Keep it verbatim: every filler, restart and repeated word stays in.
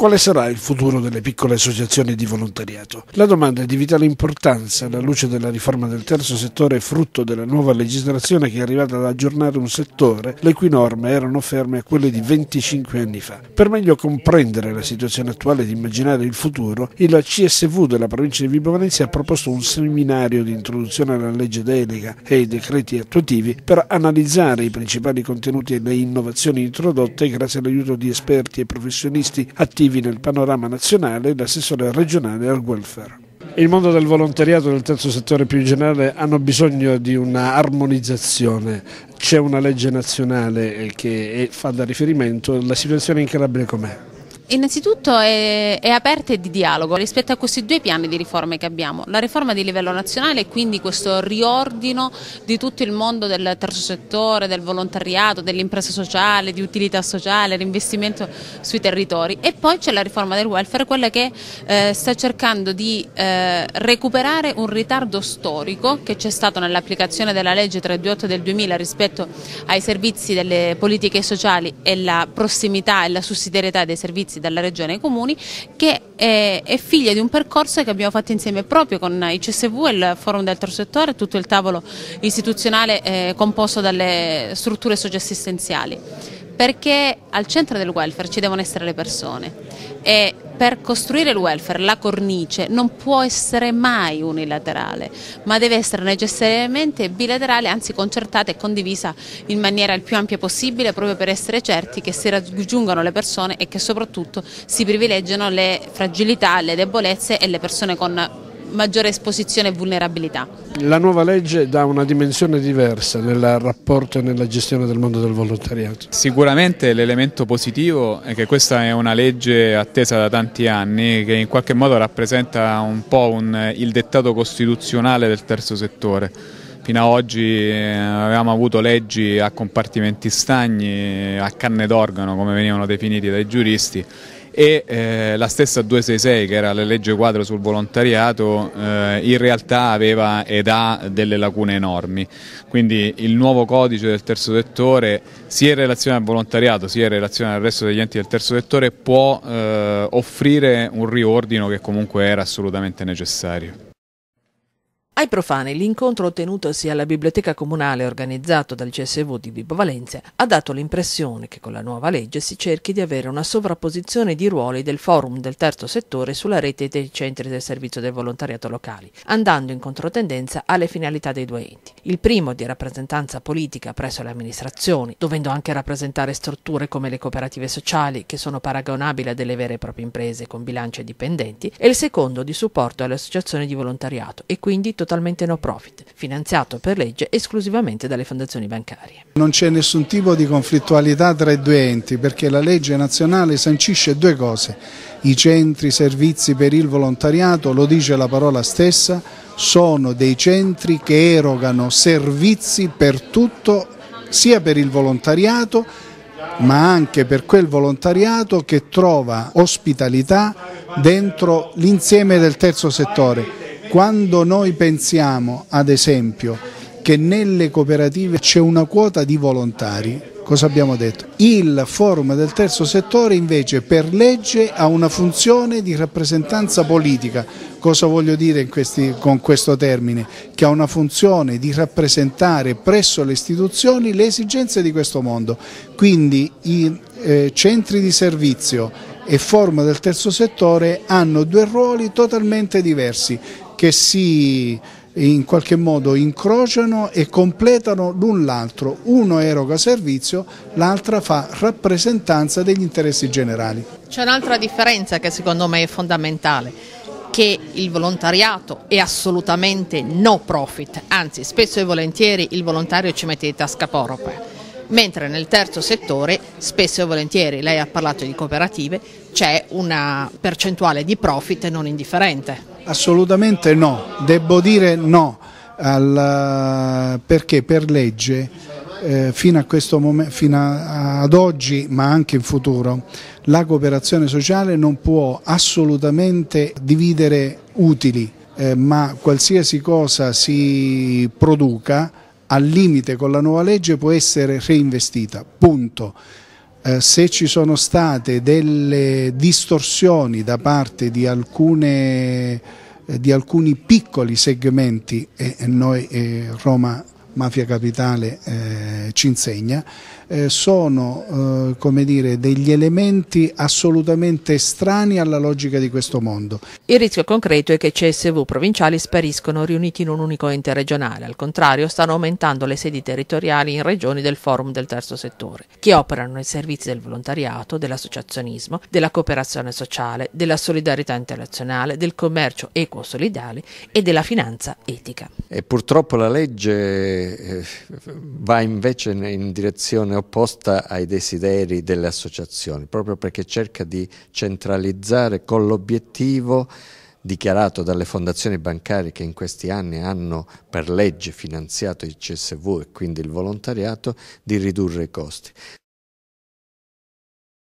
Quale sarà il futuro delle piccole associazioni di volontariato? La domanda è di vitale importanza alla luce della riforma del terzo settore, frutto della nuova legislazione che è arrivata ad aggiornare un settore le cui norme erano ferme a quelle di venticinque anni fa. Per meglio comprendere la situazione attuale ed immaginare il futuro, il C S V della provincia di Vibo Valentia ha proposto un seminario di introduzione alla legge delega e ai decreti attuativi per analizzare i principali contenuti e le innovazioni introdotte grazie all'aiuto di esperti e professionisti attivi nel panorama nazionale e l'assessore regionale al welfare. Il mondo del volontariato e del terzo settore più in generale hanno bisogno di una armonizzazione. C'è una legge nazionale che fa da riferimento. La situazione in Calabria com'è? Innanzitutto è, è aperta e di dialogo rispetto a questi due piani di riforme che abbiamo, la riforma di livello nazionale e quindi questo riordino di tutto il mondo del terzo settore, del volontariato, dell'impresa sociale, di utilità sociale, l'investimento sui territori, e poi c'è la riforma del welfare, quella che eh, sta cercando di eh, recuperare un ritardo storico che c'è stato nell'applicazione della legge trecentottantadue del duemila rispetto ai servizi delle politiche sociali e la prossimità e la sussidiarietà dei servizi dalla regione ai comuni, che è, è figlia di un percorso che abbiamo fatto insieme proprio con i C S V e il forum del terzo settore, tutto il tavolo istituzionale eh, composto dalle strutture socioassistenziali, perché al centro del welfare ci devono essere le persone e per costruire il welfare la cornice non può essere mai unilaterale, ma deve essere necessariamente bilaterale, anzi concertata e condivisa in maniera il più ampia possibile, proprio per essere certi che si raggiungano le persone e che soprattutto si privilegiano le fragilità, le debolezze e le persone con maggiore esposizione e vulnerabilità. La nuova legge dà una dimensione diversa nel rapporto e nella gestione del mondo del volontariato. Sicuramente l'elemento positivo è che questa è una legge attesa da tanti anni, che in qualche modo rappresenta un po' un, il dettato costituzionale del terzo settore. Fino ad oggi avevamo avuto leggi a compartimenti stagni, a canne d'organo come venivano definiti dai giuristi, e eh, la stessa duecentosessantasei, che era la legge quadro sul volontariato, eh, in realtà aveva ed ha delle lacune enormi, quindi il nuovo codice del terzo settore, sia in relazione al volontariato sia in relazione al resto degli enti del terzo settore, può eh, offrire un riordino che comunque era assolutamente necessario. Ai profani, l'incontro ottenutosi alla biblioteca comunale organizzato dal C S V di Vibo Valentia ha dato l'impressione che con la nuova legge si cerchi di avere una sovrapposizione di ruoli del forum del terzo settore sulla rete dei centri del servizio del volontariato locali, andando in controtendenza alle finalità dei due enti. Il primo di rappresentanza politica presso le amministrazioni, dovendo anche rappresentare strutture come le cooperative sociali, che sono paragonabili a delle vere e proprie imprese con bilanci dipendenti, e il secondo di supporto alle associazioni di volontariato e quindi totalmente no profit, finanziato per legge esclusivamente dalle fondazioni bancarie. Non c'è nessun tipo di conflittualità tra i due enti, perché la legge nazionale sancisce due cose: i centri servizi per il volontariato, lo dice la parola stessa, sono dei centri che erogano servizi per tutto, sia per il volontariato ma anche per quel volontariato che trova ospitalità dentro l'insieme del terzo settore. Quando noi pensiamo, ad esempio, che nelle cooperative c'è una quota di volontari, cosa abbiamo detto? Il forum del terzo settore invece per legge ha una funzione di rappresentanza politica. Cosa voglio dire in questi, con questo termine? Che ha una funzione di rappresentare presso le istituzioni le esigenze di questo mondo. Quindi i eh, centri di servizio e forum del terzo settore hanno due ruoli totalmente diversi, che si in qualche modo incrociano e completano l'un l'altro. Uno eroga servizio, l'altra fa rappresentanza degli interessi generali. C'è un'altra differenza che secondo me è fondamentale, che il volontariato è assolutamente no profit, anzi spesso e volentieri il volontario ci mette di tasca propria. Mentre nel terzo settore, spesso e volentieri, lei ha parlato di cooperative, c'è una percentuale di profit non indifferente. Assolutamente no, devo dire no, al, perché per legge eh, fino, a questo momento, fino a, ad oggi, ma anche in futuro, la cooperazione sociale non può assolutamente dividere utili, eh, ma qualsiasi cosa si produca al limite con la nuova legge può essere reinvestita, punto. eh, se ci sono state delle distorsioni da parte di alcune, eh, di alcuni piccoli segmenti, e eh, noi eh, Roma Mafia Capitale eh, ci insegna, eh, sono eh, come dire, degli elementi assolutamente estranei alla logica di questo mondo. Il rischio concreto è che C S V provinciali spariscono riuniti in un unico ente regionale, al contrario stanno aumentando le sedi territoriali in regioni del forum del terzo settore, che operano nei servizi del volontariato, dell'associazionismo, della cooperazione sociale, della solidarietà internazionale, del commercio equo-solidale e della finanza etica. E purtroppo la legge va invece in direzione opposta ai desideri delle associazioni, proprio perché cerca di centralizzare con l'obiettivo dichiarato dalle fondazioni bancarie che in questi anni hanno per legge finanziato il C S V e quindi il volontariato, di ridurre i costi.